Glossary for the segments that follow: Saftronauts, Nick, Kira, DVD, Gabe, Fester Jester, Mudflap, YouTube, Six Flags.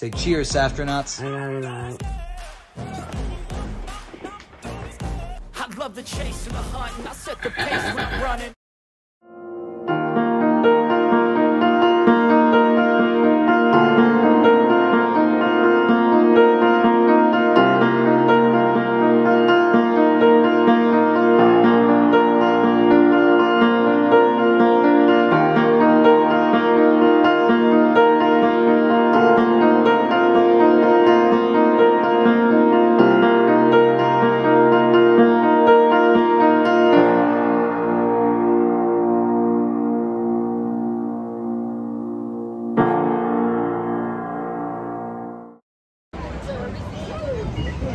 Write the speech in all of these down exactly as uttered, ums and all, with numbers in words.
Say cheers, Saftronauts. I love the chase and the hunt, and I set the pace when I'm running.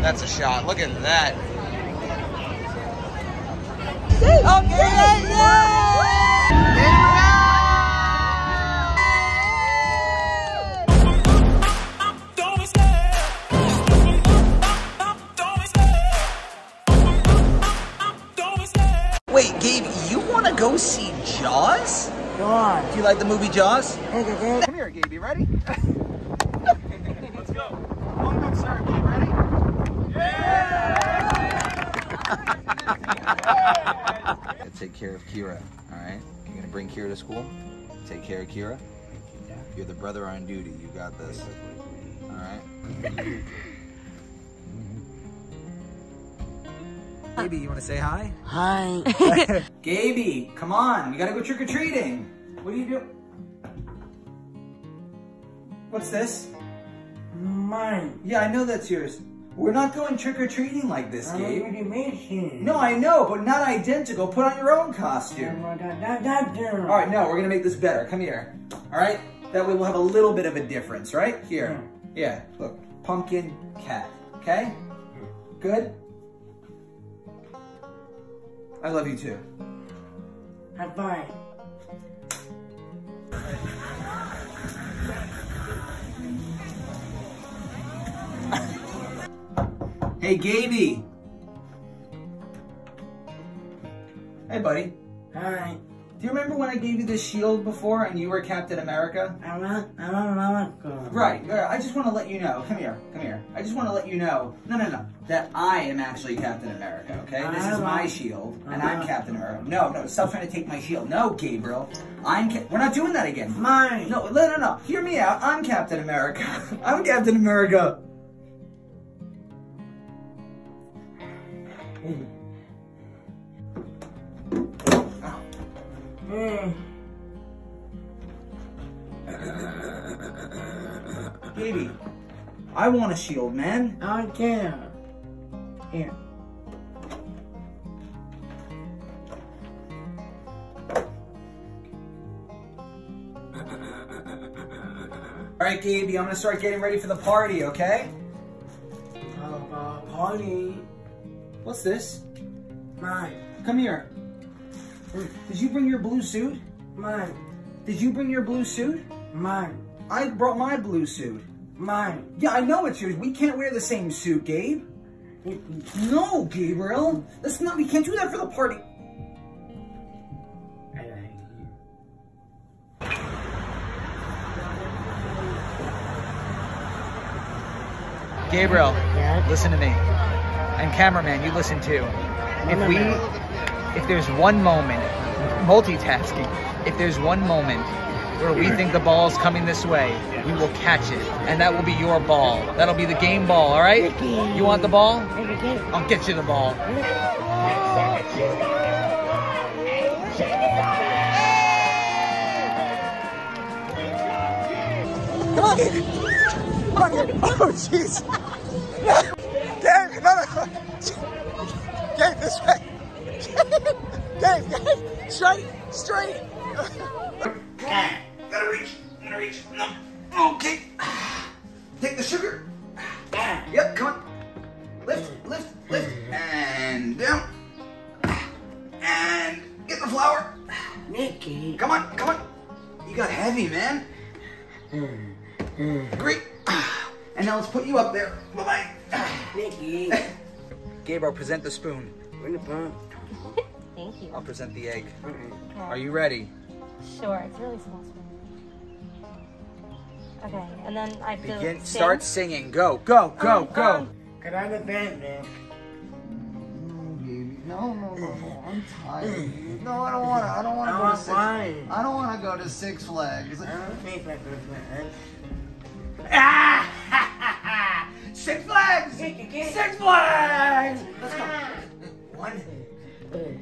That's a shot. Look at that. Oh, Gabe! Yeah! Wait, Gabe, you want to go see Jaws? God. Do you like the movie Jaws? Come here, Gabe. You ready? Let's go. One good serve. You ready? Gotta take care of Kira, alright? You're gonna bring Kira to school? Take care of Kira. You're the brother on duty, you got this. Alright? Gaby, you wanna say hi? Hi. Gaby, come on, you gotta go trick-or-treating. What are you doing? What's this? Mine. Yeah, I know that's yours. We're not going trick-or-treating like this, Gabe. No, I know, but not identical. Put on your own costume. All right, no, we're going to make this better. Come here. All right? That way we'll have a little bit of a difference, right? Here. Yeah, look. Pumpkin cat. Okay? Good? I love you, too. Bye-bye. Hey, Gaby. Hey, buddy. Hi. Do you remember when I gave you this shield before and you were Captain America? I'm not, I'm not America. Right. I just want to let you know. Come here. Come here. I just want to let you know. No, no, no. That I am actually Captain America, okay? I this is my shield, and I'm, I'm Captain America. No, no. Stop trying to take my shield. No, Gabriel. I'm Cap We're not doing that again. Mine. No, no, no, no. Hear me out. I'm Captain America. I'm Captain America. Baby, I want a shield, man. I can. Here. All right, Gaby, I'm gonna start getting ready for the party, okay? Uh, party. What's this? Mine. Come here. Did you bring your blue suit? Mine. Did you bring your blue suit? Mine. I brought my blue suit. Mine. Yeah, I know it's yours. We can't wear the same suit, Gabe. No, Gabriel. That's not, we can't do that for the party. Gabriel, listen to me. And cameraman, you listen too. If we... If there's one moment, multitasking, if there's one moment where we think the ball's coming this way, we will catch it. And that will be your ball. That'll be the game ball, all right? You want the ball? I'll get you the ball. Come on, kid. Come on, kid. Oh, jeez. Damn, no, no. Get this way. Dave, Dave, straight, straight. Gotta reach, gotta reach. No, okay. Take the sugar. Yep, come on. Lift, lift, lift, and down. And get the flour. Nicky. Come on, come on. You got heavy, man. Great. And now let's put you up there. Bye bye. Nicky. Gabriel, present the spoon. Bring the spoon. Thank you. I'll present the egg. Okay. Are you ready? Sure. It's really small spoon. Okay, and then I feel Begin, sing. Start singing. Go, go, go, um, go. Um, Get out of bed, man. No, no, no, no, I'm tired. No, I don't wanna, I don't wanna I go want to Six Flags. I don't wanna go to Six Flags. I don't think that ah! Six Flags! Six Flags! Let's go. One,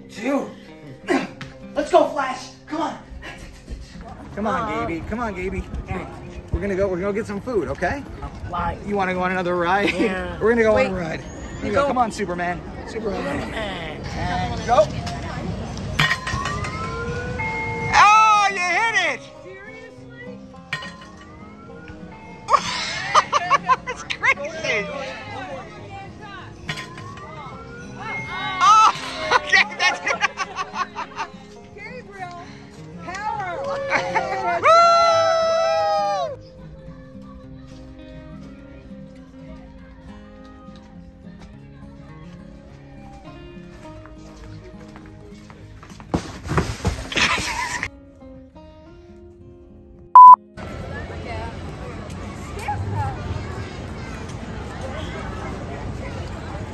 two. Let's go, Flash! Come on! Come on, Gabe. Come on, Gabe. We're gonna go, we're gonna go get some food, okay? You wanna go on another ride? Yeah. We're gonna go Wait. on a ride. You go. Go. Come on, Superman. Superman. And go. Oh, you hit it! Seriously? That's crazy. Oh, okay, that's it. Gabriel, power.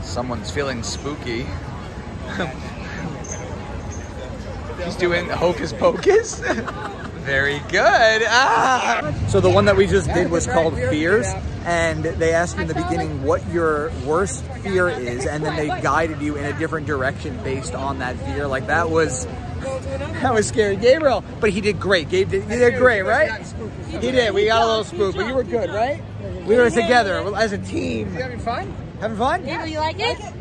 Someone's feeling spooky. He's doing hocus pocus. Very good. Ah! So the one that we just did was called Fears, and they asked you in the beginning what your worst fear is, and then they guided you in a different direction based on that fear. Like that was that was scary, Gabriel. But he did great. Gabe did, he did great, right? He did. We got a little spooked, but you were good, right? We were together as a team. You having fun? Having fun? Yeah. You like it? He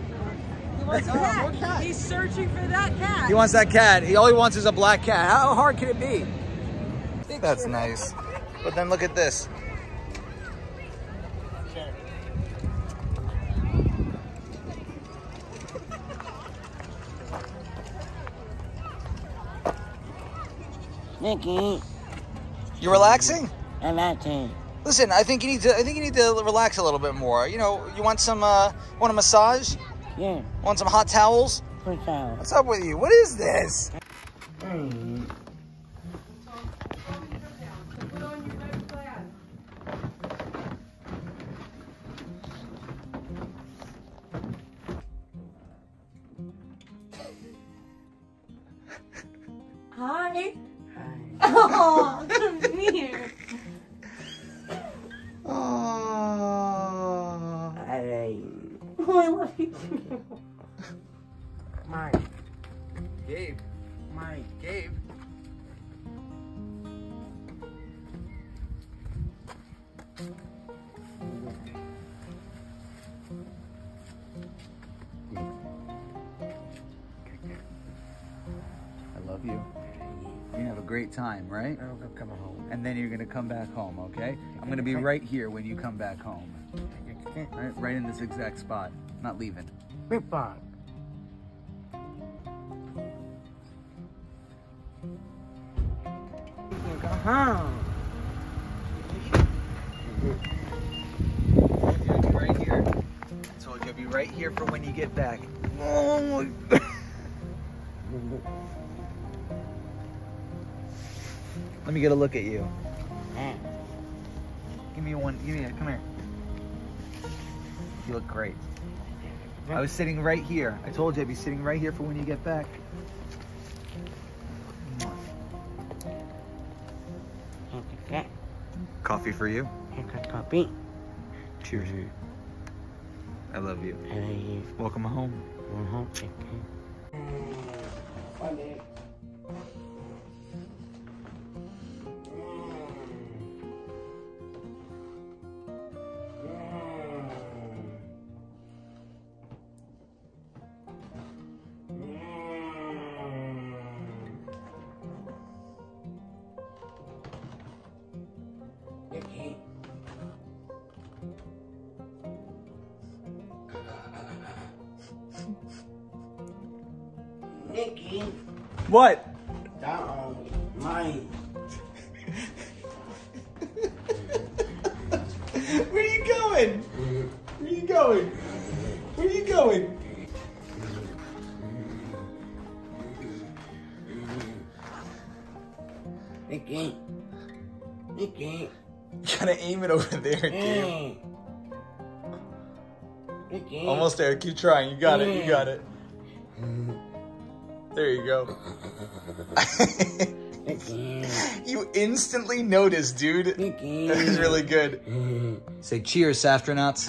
wants that cat. He's searching for that cat. He wants that cat. He, all he wants is a black cat. How hard can it be? That's nice. But then look at this. Nikki. You relaxing? I'm relaxing. Listen, I think you need to. I think you need to relax a little bit more. You know, you want some. Uh, want a massage? Yeah. Want some hot towels? Hot towels. What's up with you? What is this? Mm. Hi. Hi. Oh, come here. I love you too. Mike. Gabe. Mike. Gabe. I love you. You have a great time, right? I'm gonna come home. And then you're gonna come back home, okay? I'm gonna be right here when you come back home. Right, right in this exact spot. Not leaving. Big Bob. Go home. I told you I'd be right here. I told you I'd be right here for when you get back. Oh my Let me get a look at you. Give me one. Give me a. Come here. You look great. I was sitting right here. I told you I'd be sitting right here for when you get back. Coffee for you. Coffee. Cheers. I love you. I love you. Welcome home. Welcome home. Nikki. What? Down, Mike. Where are you going? Where are you going? Where are you going? Nikki. Nikki. You gotta aim it over there, Gabe. Mm. Almost there. Keep trying. You got mm. it. You got it. There you go. You instantly noticed, dude. That is really good. Say cheers, Saftronauts.